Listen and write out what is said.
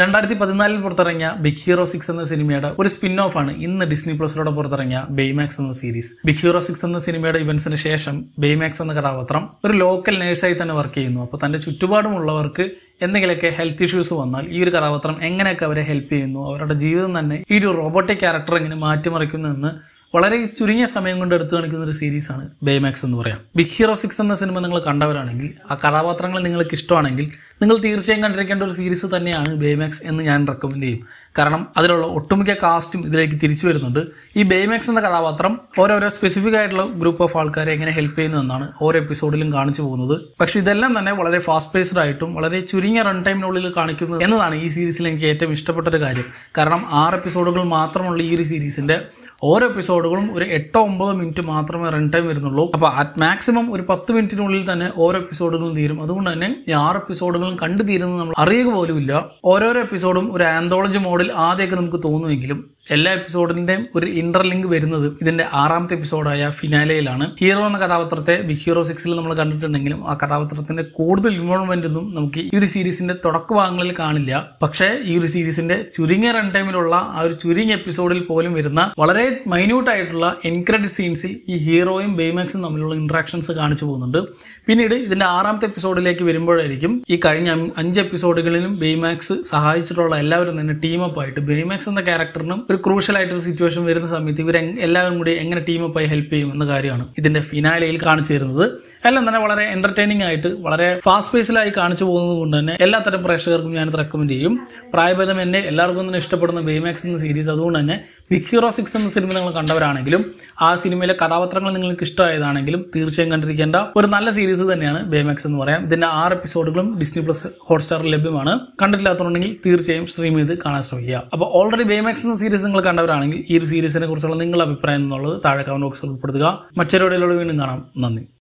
2014-ൽ പുറത്തിറങ്ങിയ big hero 6 എന്ന സിനിമയുടെ ഒരു സ്പിൻ ഓഫ് ആണ് ഇന്ന് ഡിസ്നി പ്ലസിലൂടെ പുറത്തിറങ്ങിയ ബെയ്മാക്സ് എന്ന സീരീസ്. ബിഗ് ഹീറോ 6 എന്ന സിനിമയുടെ ഇവന്റ്സിന് ശേഷം ബെയ്മാക്സ് എന്ന കഥാപാത്രം ഒരു ലോക്കൽ നേഴ്സായി തന്നെ വർക്ക് ചെയ്യുന്നു. അപ്പോൾ തന്റെ ചുറ്റുപാടുമുള്ളവർക്ക് എന്തെങ്കിലുമൊക്കെ ഹെൽത്ത് ഇഷ്യൂസ് വന്നാൽ ഈ ഒരു കഥാപാത്രം എങ്ങനെയൊക്കെ അവരെ ഹെൽപ്പ് ചെയ്യുന്നു, അവരുടെ ജീവിതം തന്നെ ഈ ഒരു റോബോട്ടിക് ക്യാരക്ടർ എങ്ങനെ മാറ്റിമറിക്കുന്നു എന്ന് വളരെ ചുരുങ്ങിയ സമയം കൊണ്ട് എടുത്തു കാണിക്കുന്ന ഒരു സീരീസാണ് ബെയ്മാക്സ് എന്ന് പറയാം. ബിഗ് ഹീറോ 6 എന്ന സിനിമ നിങ്ങൾ കണ്ടവരാണെങ്കിൽ, ആ കഥാപാത്രങ്ങൾ നിങ്ങൾക്ക് ഇഷ്ടമാണെങ്കിൽ, നിങ്ങൾ തീർച്ചയായും കണ്ടിരിക്കേണ്ട ഒരു സീരീസ് തന്നെയാണ് ബെയ്മാക്സ് എന്ന് ഞാൻ റെക്കമെൻഡ് ചെയ്യും. കാരണം അതിലുള്ള ഒട്ടുമിക്ക കാസ്റ്റും ഇതിലേക്ക് തിരിച്ചു വരുന്നുണ്ട്. ഈ ബെയ്മാക്സ് എന്ന കഥാപാത്രം ഓരോരോ സ്പെസിഫിക് ആയിട്ടുള്ള ഗ്രൂപ്പ് ഓഫ് ആൾക്കാരെ എങ്ങനെ ഹെൽപ്പ് ചെയ്യുന്നതെന്നാണ് ഓരോ എപ്പിസോഡിലും കാണിച്ചു പോകുന്നത്. പക്ഷെ ഇതെല്ലാം തന്നെ വളരെ ഫാസ്റ്റ് പേസ്ഡ് ആയിട്ടും വളരെ ചുരുങ്ങിയ റൺ ടൈമിനുള്ളിൽ കാണിക്കുന്നത് എന്നതാണ് ഈ സീരീസിൽ എനിക്ക് ഏറ്റവും ഇഷ്ടപ്പെട്ട ഒരു കാര്യം. കാരണം 6 എപ്പിസോഡുകൾ മാത്രമുള്ള ഈ ഒരു സീരീസിന്റെ ഓരോ എപ്പിസോഡുകളും ഒരു 8-9 മിനിറ്റ് മാത്രമേ റൺ ടൈം വരുന്നുള്ളൂ. അപ്പോൾ അറ്റ് മാക്സിമം ഒരു 10 മിനിറ്റിനുള്ളിൽ തന്നെ ഓരോ എപ്പിസോഡുകളും തീരും. അതുകൊണ്ട് തന്നെ ഈ 6 എപ്പിസോഡുകളും കണ്ടു തീരുന്നത് നമ്മൾ അറിയുക പോലുമില്ല. ഓരോരോ എപ്പിസോഡും ഒരു ആന്തോളജി മോഡിൽ ആദ്യമൊക്കെ നമുക്ക് തോന്നുമെങ്കിലും എല്ലാ എപ്പിസോഡിന്റെയും ഒരു ഇന്റർലിങ്ക് വരുന്നത് ഇതിന്റെ 6ാമത്തെ എപ്പിസോഡായ ഫിനാലയിലാണ്. ഹീറോ എന്ന കഥാപാത്രത്തെ ബിഗ് ഹീറോ 6-ൽ നമ്മൾ കണ്ടിട്ടുണ്ടെങ്കിലും ആ കഥാപാത്രത്തിന്റെ കൂടുതൽ ഇൻവോൾവ്മെന്റ് ഒന്നും നമുക്ക് ഈ ഒരു സീരീസിന്റെ തുടക്കഭാഗങ്ങളിൽ കാണില്ല. പക്ഷേ ഈ ഒരു സീരീസിന്റെ ചുരുങ്ങിയ റൺ ടൈമിലുള്ള ആ ഒരു ചുരുങ്ങിയ എപ്പിസോഡിൽ പോലും വരുന്ന വളരെ മൈന്യൂട്ട് ആയിട്ടുള്ള എൻക്രെഡിറ്റ് സീൻസിൽ ഈ ഹീറോയും ബെയ്മാക്സും തമ്മിലുള്ള ഇന്ററാക്ഷൻസ് കാണിച്ചു പോകുന്നുണ്ട്. പിന്നീട് ഇതിന്റെ 6ാമത്തെ എപ്പിസോഡിലേക്ക് വരുമ്പോഴായിരിക്കും ഈ കഴിഞ്ഞ 5 എപ്പിസോഡുകളിലും ബെയ്മാക്സ് സഹായിച്ചിട്ടുള്ള എല്ലാവരും തന്നെ ടീമപ്പ് ആയിട്ട് ബെയ്മാക്സ് എന്ന ക്യാരക്ടറിനും ഒരു ക്രൂഷ്യൽ ആയിട്ടൊരു സിറ്റുവേഷൻ വരുന്ന സമയത്ത് ഇവർ എല്ലാവരും കൂടി എങ്ങനെ ടീമപ്പായി ഹെൽപ്പ് ചെയ്യും എന്ന കാര്യമാണ് ഇതിന്റെ ഫിനാലയിൽ കാണിച്ചു തരുന്നത്. എല്ലാം തന്നെ വളരെ എന്റർടൈനിങ് ആയിട്ട് വളരെ ഫാസ്റ്റ് പേസിലായി കാണിച്ചു പോകുന്നത് കൊണ്ട് തന്നെ എല്ലാത്തരം പ്രേക്ഷകർക്കും ഞാനത് റെക്കമെൻഡ് ചെയ്യും. പ്രായഭേദം എന്നെ എല്ലാവർക്കും തന്നെ ഇഷ്ടപ്പെടുന്ന ബെയ്മാക്സ് എന്ന സീരീസ്, അതുകൊണ്ട് തന്നെ ബിഗ് ഹീറോ 6 എന്ന സിനിമ നിങ്ങൾ കണ്ടവരാണെങ്കിലും, ആ സിനിമയിലെ കഥാപാത്രങ്ങൾ നിങ്ങൾക്ക് ഇഷ്ടമായതാണെങ്കിലും തീർച്ചയായും കണ്ടിരിക്കേണ്ട ഒരു നല്ല സീരീസ് തന്നെയാണ് ബെയ്മാക്സ് എന്ന് പറയാം. ഇതിന്റെ 6 എപ്പിസോഡുകളും ഡിസ്നി പ്ലസ് ഹോട്ട്സ്റ്റാറിൽ ലഭ്യമാണ്. കണ്ടിട്ടില്ലാത്തതുണ്ടെങ്കിൽ തീർച്ചയായും സ്ട്രീം ചെയ്ത് കാണാൻ ശ്രമിക്കുക. അപ്പോൾ ഓൾറെഡി ബെയ്മാക്സ് എന്ന സീരീസ് നിങ്ങൾ കണ്ടവരാണെങ്കിൽ ഈ ഒരു സീരീസിനെ കുറിച്ചുള്ള നിങ്ങളുടെ അഭിപ്രായം എന്നുള്ളത് താഴെ കമന്റ് ബോക്സിൽ ഉൾപ്പെടുത്തുക. മറ്റൊരു വീണ്ടും കാണാം. നന്ദി.